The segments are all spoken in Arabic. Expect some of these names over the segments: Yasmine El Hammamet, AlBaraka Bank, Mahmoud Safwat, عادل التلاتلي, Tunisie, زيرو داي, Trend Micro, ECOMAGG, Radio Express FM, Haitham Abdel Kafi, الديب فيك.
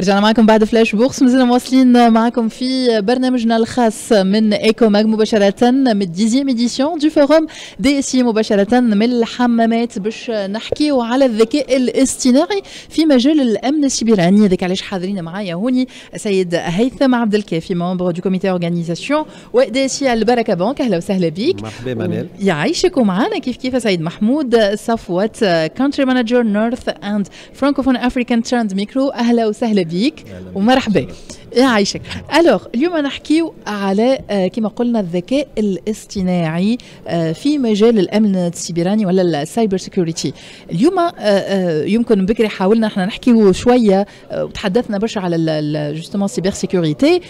رجعنا معكم بعد فلاش بوكس، مازلنا مواصلين معكم في برنامجنا الخاص من ايكوماغ مباشرة من الديزيام اديسيون دو فوروم دي سي مباشرة من الحمامات باش نحكيو على الذكاء الاصطناعي في مجال الامن السيبراني. هذاك علاش حاضرين معايا هوني السيد هيثم عبد الكافي ممبر دو كوميتي اورغانيزاسيون ودي سي البركة بنك. اهلا وسهلا بيك، مرحبا منال، يعيشك. ومعانا كيف سيد محمود صفوت كونتري مانجر نورث اند فرانكوفون افريكان ترند ميكرو. اهلا وسهلا بيك ومرحبا، يعيشك. الوغ اليوم نحكيو على كما قلنا الذكاء الاصطناعي في مجال الامن السيبراني ولا السايبر سيكيورتي. اليوم يمكن بكري حاولنا احنا نحكيو شويه وتحدثنا برشا على جوستومون السايبر سيكيورتي،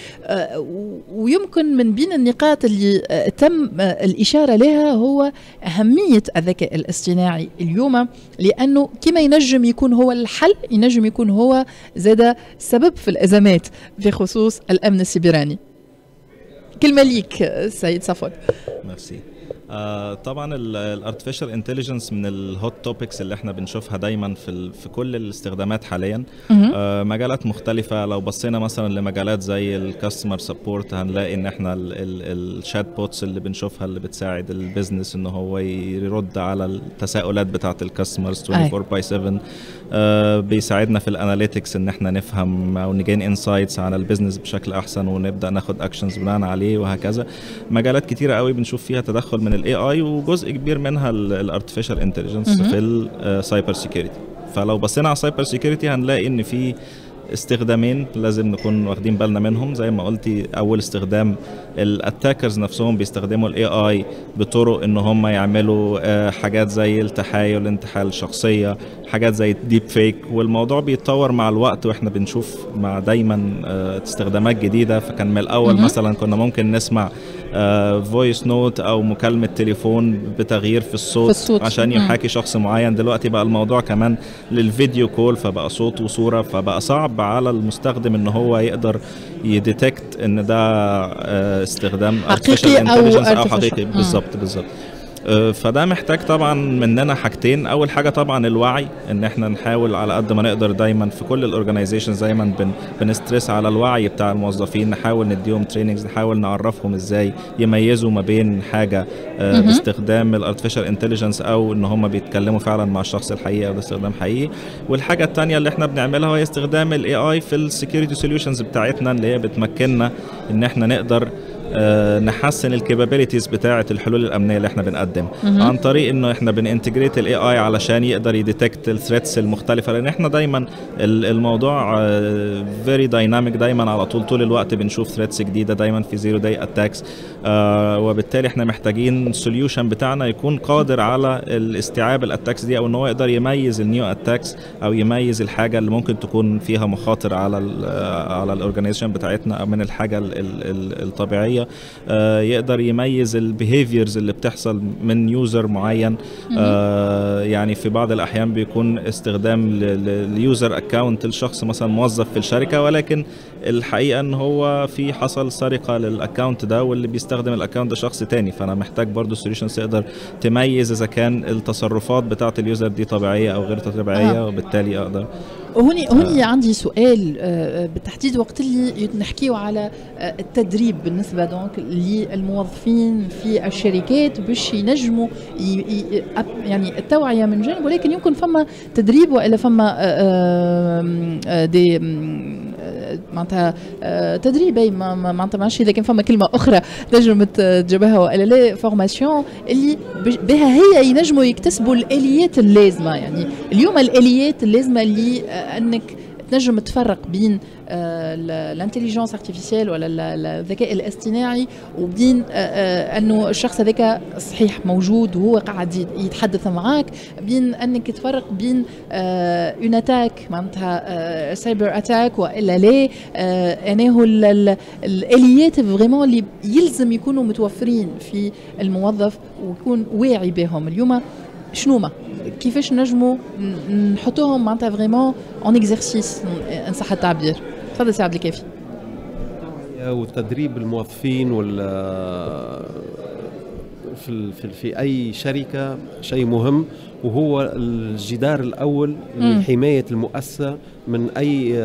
ويمكن من بين النقاط اللي تم الاشاره لها هو اهميه الذكاء الاصطناعي اليوم، لانه كما ينجم يكون هو الحل ينجم يكون هو زاد سبب في الازمات في خصوص الامن السيبراني. كلمه ليك السيد صفوت. ميرسي. طبعا الارتفيشال انتليجنس من الهوت توبكس اللي احنا بنشوفها دايما في كل الاستخدامات حاليا، مجالات مختلفه. لو بصينا مثلا لمجالات زي الكاستمر سبورت هنلاقي ان احنا الشات بوتس اللي بنشوفها اللي بتساعد البيزنس ان هو يرد على التساؤلات بتاعه الكاستمرز 24/7. بيساعدنا في الاناليتكس ان احنا نفهم او نجين انسايتس على البيزنس بشكل احسن ونبدا ناخد اكشنز بناء عليه وهكذا. مجالات كتيره قوي بنشوف فيها تدخل من الاي اي وجزء كبير منها الارتفيشال انتليجنس في السايبر سيكيورتي. فلو بصينا على السايبر سيكيورتي هنلاقي ان في استخدامين لازم نكون واخدين بالنا منهم. زي ما قلتي، اول استخدام الاتاكرز نفسهم بيستخدموا الاي اي بطرق ان هم يعملوا حاجات زي التحايل، انتحال الشخصيه، حاجات زي الديب فيك. والموضوع بيتطور مع الوقت واحنا بنشوف مع دايما استخدامات جديده. فكان من الاول مثلا كنا ممكن نسمع فويس نوت او مكالمه تليفون بتغيير في الصوت عشان يحاكي شخص معين. دلوقتي بقى الموضوع كمان للفيديو كول، فبقى صوت وصوره، فبقى صعب على المستخدم ان هو يقدر يديتكت ان ده استخدام حقيقي او حقيقي. بالظبط. فده محتاج طبعا مننا حاجتين. اول حاجه طبعا الوعي، ان احنا نحاول على قد ما نقدر دايما في كل الاورجنايزيشن دايما بنستريس على الوعي بتاع الموظفين، نحاول نديهم تريننجز، نحاول نعرفهم ازاي يميزوا ما بين حاجه باستخدام الارتفيشال انتليجنس او ان هم بيتكلموا فعلا مع الشخص الحقيقي او ده استخدام حقيقي. والحاجه الثانيه اللي احنا بنعملها هي استخدام الاي اي في السكيورتي سوليوشنز بتاعتنا، اللي هي بتمكننا ان احنا نقدر نحسن الكابابيلتيز بتاعه الحلول الامنيه اللي احنا بنقدم عن طريق انه احنا بننتجريت الاي اي علشان يقدر يديتكت الثريتس المختلفه. لان احنا دايما الموضوع فيري دايناميك، دايما على طول الوقت بنشوف ثريتس جديده، دايما في زيرو داي اتاكس. وبالتالي احنا محتاجين السوليوشن بتاعنا يكون قادر على الاستيعاب الاتاكس دي، او ان هو يقدر يميز النيو اتاكس او يميز الحاجه اللي ممكن تكون فيها مخاطر على الاورجنايزيشن بتاعتنا او من الحاجه الطبيعيه. يقدر يميز البيهيفيرز اللي بتحصل من يوزر معين. يعني في بعض الاحيان بيكون استخدام لليوزر اكاونت لشخص مثلا موظف في الشركه، ولكن الحقيقه ان هو في حصل سرقه للاكاونت ده، واللي بيستخدم الاكاونت ده شخص تاني. فانا محتاج برضو سوليوشنز تقدر تميز اذا كان التصرفات بتاعه اليوزر دي طبيعيه او غير طبيعيه. وبالتالي اقدر هوني عندي سؤال بالتحديد وقت اللي نحكيو على التدريب بالنسبه دونك للموظفين في الشركات باش ينجموا يعني التوعيه من جانب، ولكن يمكن فما تدريب والا فما دي معناتها تدريب معناتها ماشي، لكن فما كلمه اخرى تنجم تجيبها والا لا، فورماسيون اللي بها هي ينجموا يكتسبوا الاليات اللازمه. يعني اليوم الاليات اللازمه اللي انك تنجم تفرق بين الانتليجنس ارتيفيسيال ولا الذكاء الاصطناعي وبين انه الشخص هذاك صحيح موجود وهو قاعد يتحدث معاك، بين انك تفرق بين اون اتاك معناتها سايبر اتاك والا لا. يعني هو الاليات فريمون اللي يلزم يكونوا متوفرين في الموظف ويكون واعي بهم اليوم شنو ما كيفاش نجموا نحطوهم معناتها فريمون اون اكزرسيس ان صح التعبير. تفضل سي عبد الكافي. والتدريب الموظفين في أي شركة شيء مهم، وهو الجدار الأول لحماية المؤسسة من أي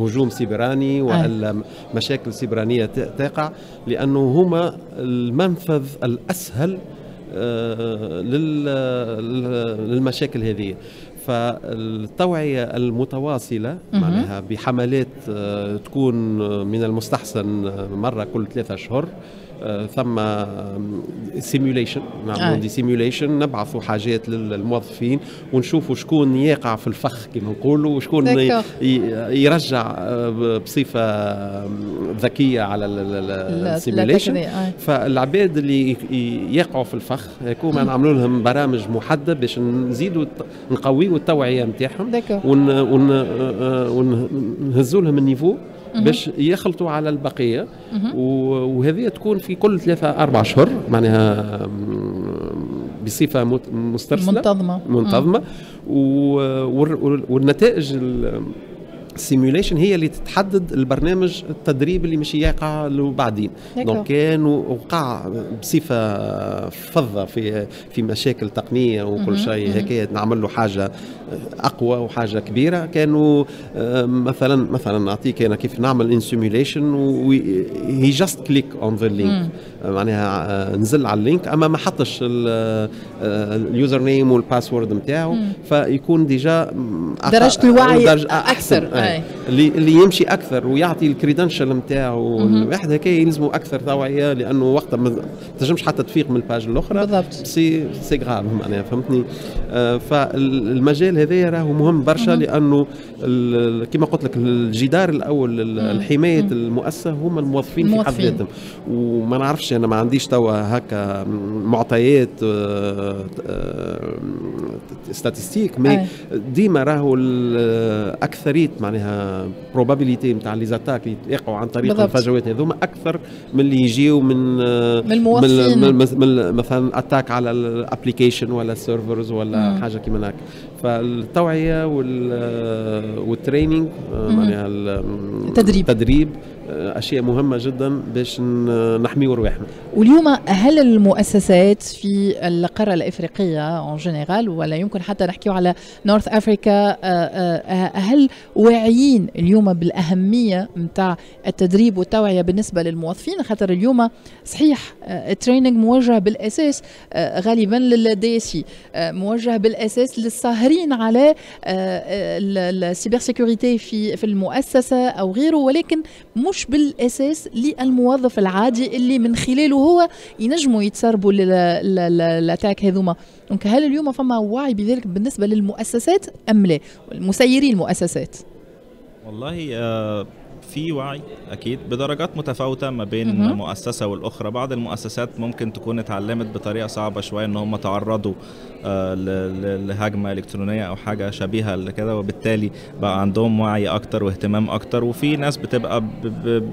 هجوم سيبراني ولا مشاكل سيبرانية تقع، لأنه هما المنفذ الأسهل للمشاكل هذه. فالتوعية المتواصلة معناها بحملات تكون من المستحسن مرة كل 3 أشهر، ثم سيميوليشن، نعملوا دي سيميوليشن، نبعثوا حاجات للموظفين ونشوفوا شكون يقع في الفخ كما نقولوا، وشكون يرجع بصفة ذكية على السيميوليشن. فالعباد اللي يقعوا في الفخ يكون نعملوا لهم برامج محددة باش نزيدوا نقويوا التوعية نتاعهم ونهزوا لهم النيفو باش يخلطوا على البقية. وهذه تكون في كل 3-4 أشهر معناها بصفة مسترسلة منتظمة والنتائج السيميوليشن هي اللي تتحدد البرنامج التدريب اللي مش يقع له بعدين. دونك كان وقع بصفه فظه في مشاكل تقنيه وكل شيء هكا، نعمل له حاجه اقوى وحاجه كبيره. كانوا مثلا نعطيك انا كيف نعمل ان سيميوليشن، هي جاست كليك اون ذا لينك، معناها نزل على اللينك اما ما حطش اليوزر نيم والباسورد نتاعو، فيكون ديجا درجه الوعي اكثر. اللي يمشي اكثر ويعطي الكريدنشال نتاعو الواحد هكا يلزموا اكثر توعيه، لانه وقتها ما تنجمش حتى تفيق من الباج الاخرى. بالضبط سي غراف معناها، فهمتني. فالمجال هذايا راهو مهم برشا، لانه كما قلت لك الجدار الاول لحمايه المؤسسه هما الموظفين في حد ذاتهم. وما نعرفش انا ما عنديش توا هكا معطيات ستاتستيك، مي ديما راهو الاكثريه معناها بروبابيليتي نتاع لي زاتاك اللي يقعوا عن طريق الفجوات هذوما اكثر من اللي يجيو من مثلا اتاك على الابليكيشن ولا السيرفرز ولا حاجه كيما هكا. فالتوعيه والتريننج معناها التدريب اشياء مهمه جدا باش نحميو رواحنا. واليوم هل المؤسسات في القاره الافريقيه اون جينيرال، ولا يمكن حتى نحكيو على نورث افريكا، هل واعيين اليوم بالاهميه نتاع التدريب والتوعيه بالنسبه للموظفين؟ خاطر اليوم صحيح التريننج موجه بالاساس غالبا للدي اس سي، موجه بالاساس للساهرين على السيبر سيكوريتي في المؤسسه او غيره، ولكن مش بالاساس للموظف العادي اللي من خلاله هو ينجموا يتسربوا للاتاك هذوما. دونك هل اليوم فما وعي بذلك بالنسبه للمؤسسات ام لا؟ مسيري المؤسسات والله في وعي اكيد بدرجات متفاوته ما بين مؤسسه والاخرى. بعض المؤسسات ممكن تكون اتعلمت بطريقه صعبه شويه ان هم تعرضوا لهجمه الكترونيه او حاجه شبيهه لكده، وبالتالي بقى عندهم وعي اكتر واهتمام اكتر. وفي ناس بتبقى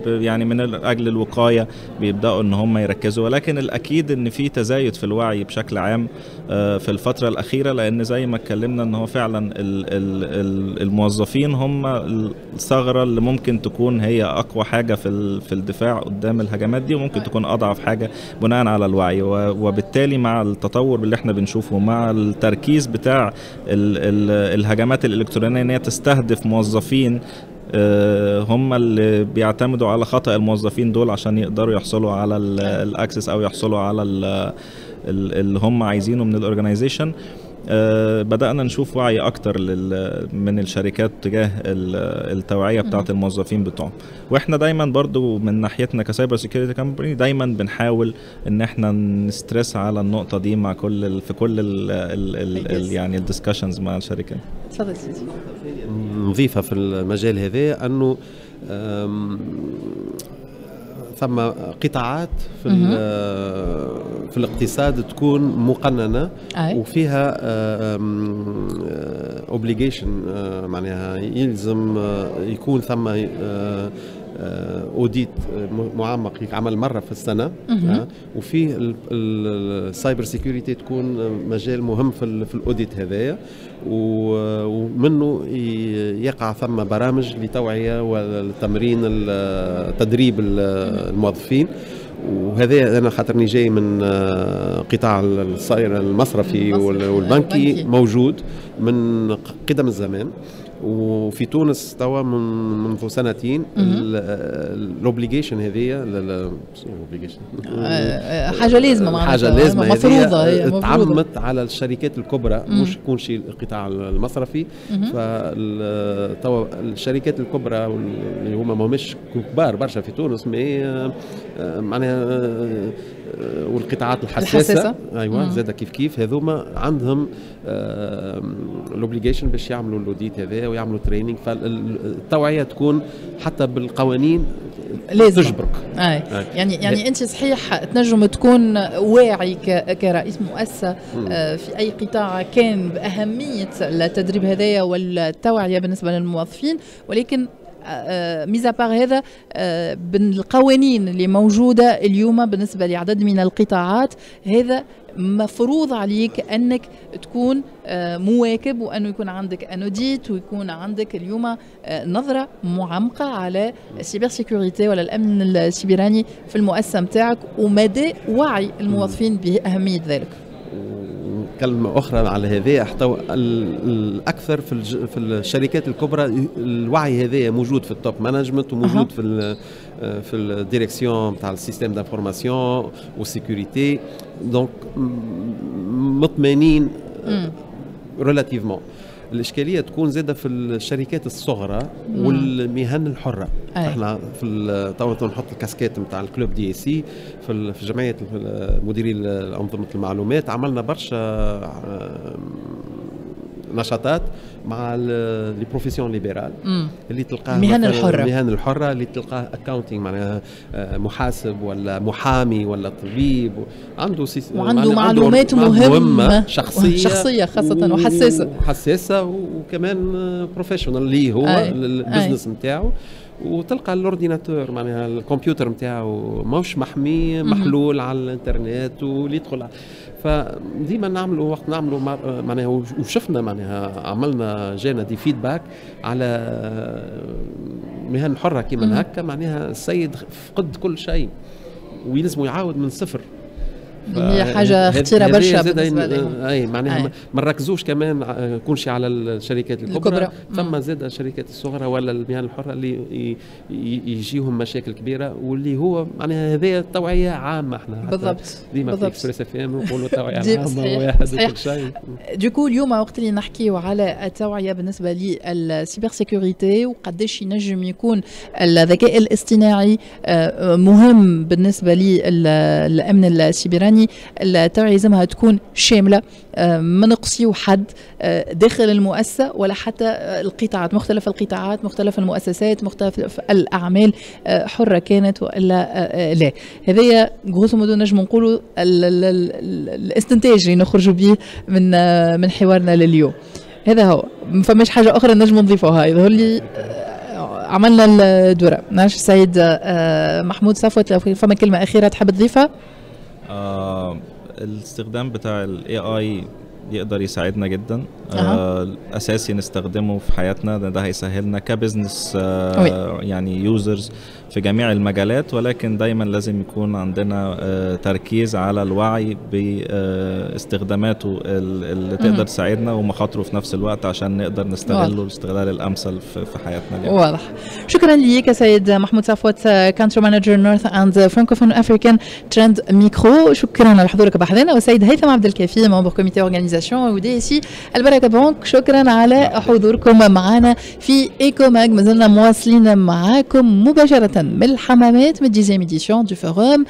يعني من اجل الوقايه بيبداوا ان هم يركزوا، ولكن الاكيد ان في تزايد في الوعي بشكل عام في الفتره الاخيره، لان زي ما اتكلمنا ان هو فعلا الموظفين هم الثغره اللي ممكن تكون هي اقوى حاجه في الدفاع قدام الهجمات دي، وممكن تكون اضعف حاجه بناء على الوعي. وبالتالي مع التطور اللي احنا بنشوفه مع التركيز بتاع الهجمات الالكترونيه ان هي تستهدف موظفين، هم اللي بيعتمدوا على خطأ الموظفين دول عشان يقدروا يحصلوا على الاكسس او يحصلوا على اللي هم عايزينه من الاورجنايزيشن. بدأنا نشوف وعي أكتر من الشركات تجاه التوعية بتاعة الموظفين بتوعهم. وإحنا دايما برضو من ناحيتنا كسايبر سيكيورتي كامباني دايما بنحاول إن إحنا نسترس على النقطة دي مع في كل ال يعني الدسكشنز مع الشركات. تفضل سيدي. نضيفها في المجال هذا أنه ثم قطاعات في الاقتصاد تكون مقننه وفيها اوبليجيشن، معناها يلزم يكون ثم اوديت معمق يتعمل مره في السنه. وفيه السايبر سيكيورتي تكون مجال مهم في الاوديت هذايا، ومنه يقع ثم برامج لتوعيه وتمرين تدريب الموظفين. وهذا انا خاطرني جاي من قطاع الصائر المصرفي والبنكي موجود من قدم الزمان. وفي تونس توا منذ سنتين الاوبليجيشن هذيا حاجه لازمه مفروضه تعمت على الشركات الكبرى مش يكون شي القطاع المصرفي. فتوا الشركات الكبرى اللي هما ماهمش كبار برشا في تونس مي معناها والقطاعات الحساسه ايوه زاد كيف كيف هذوما عندهم الاوبليجيشن باش يعملوا الاوديت هذا ويعملوا تريننج. فالتوعيه تكون حتى بالقوانين لازم تجبرك. يعني انت صحيح تنجم تكون واعي كرئيس مؤسسه في اي قطاع كان باهميه التدريب هذايا والتوعيه بالنسبه للموظفين، ولكن ميزا بار هذا بالقوانين اللي موجوده اليوم بالنسبه لعدد من القطاعات هذا مفروض عليك انك تكون مواكب وانه يكون عندك انوديت ويكون عندك اليوم نظره معمقه على السيبر سيكوريتي ولا الامن السيبراني في المؤسسه نتاعك ومدى وعي الموظفين باهميه ذلك. كلمة أخرى على هذا احتوى الأكثر في الشركات الكبرى الوعي هذا موجود في التوب مانجمنت وموجود في الديريكسيون تاع السيستم دانفورماسيون والسيكوريتي. دونك مطمئنين ريلاتيفمون. الاشكاليه تكون زاده في الشركات الصغرى والمهن الحره. احنا في تو نحط الكاسكات نتاع الكلوب دي سي في جمعيه مديري انظمه المعلومات عملنا برشا نشاطات مع لي بروفيسيون ليبرال اللي تلقاه المهن الحره اللي تلقاه اكاونتينغ معناها محاسب ولا محامي ولا طبيب عنده معلومات مهمه شخصيه خاصه وحساسه وكمان بروفيشنال اللي هو البزنس نتاعو. وتلقى الاورديناتور معناها الكمبيوتر نتاعو ماهوش محمي محلول على الانترنت واللي يدخل. فديما نعملوا وقت نعملوا معناها وشفنا معناها عملنا جانا دي فيدباك على مهن حره كيما هكا معناها السيد فقد كل شيء ويلزموا يعاود من صفر. هي حاجه خطيره برشا بالنسبه لهم. اي معناها ما نركزوش كمان كل شيء على الشركات الكبرى ثم زاد الشركات الصغرى ولا المهن الحره اللي يجيهم مشاكل كبيره واللي هو معناها هذه التوعيه عامه. احنا بالضبط ديما في إكسبريس اف ام نقولوا توعيه عامه واحد كل شيء. دوكو اليوم وقت اللي نحكيو على التوعيه بالنسبه للسيبر سيكوريتي وقداش ينجم يكون الذكاء الاصطناعي مهم بالنسبه للامن السيبراني، التوعية لازمها تكون شاملة ما نقصيو حد داخل المؤسسة ولا حتى القطاعات، مختلف القطاعات مختلف المؤسسات مختلف الأعمال حرة كانت ولا لا. هذايا غروسو مودو نجم نقولوا الاستنتاج اللي نخرجوا به من حوارنا لليوم. هذا هو، ما فماش حاجة أخرى نجم نضيفوها يظهر لي. عملنا الدورة، نعرفش السيد محمود صفوت فما كلمة أخيرة تحب تضيفها؟ الاستخدام بتاع الاي اي يقدر يساعدنا جدا. اساسي نستخدمه في حياتنا، ده هيسهلنا كبزنس يعني يوزرز في جميع المجالات، ولكن دايما لازم يكون عندنا تركيز على الوعي باستخداماته اللي تقدر تساعدنا ومخاطره في نفس الوقت عشان نقدر نستغله الاستغلال الامثل في حياتنا اليوم. واضح. شكرا ليك سيد محمود صفوت كانتري مانجر نورث اند فرانكوفون افريكان ترند ميكرو. شكرا لحضورك بحضنا. والسيد هيثم عبد الكافي ممبر كوميتي اورجانيزاسيون ودي سي البركه بنك، شكرا على حضوركم معنا في ايكوماج. مازلنا مواصلين معاكم مباشره من الحمامات من الديزيام اديشن دو فوروم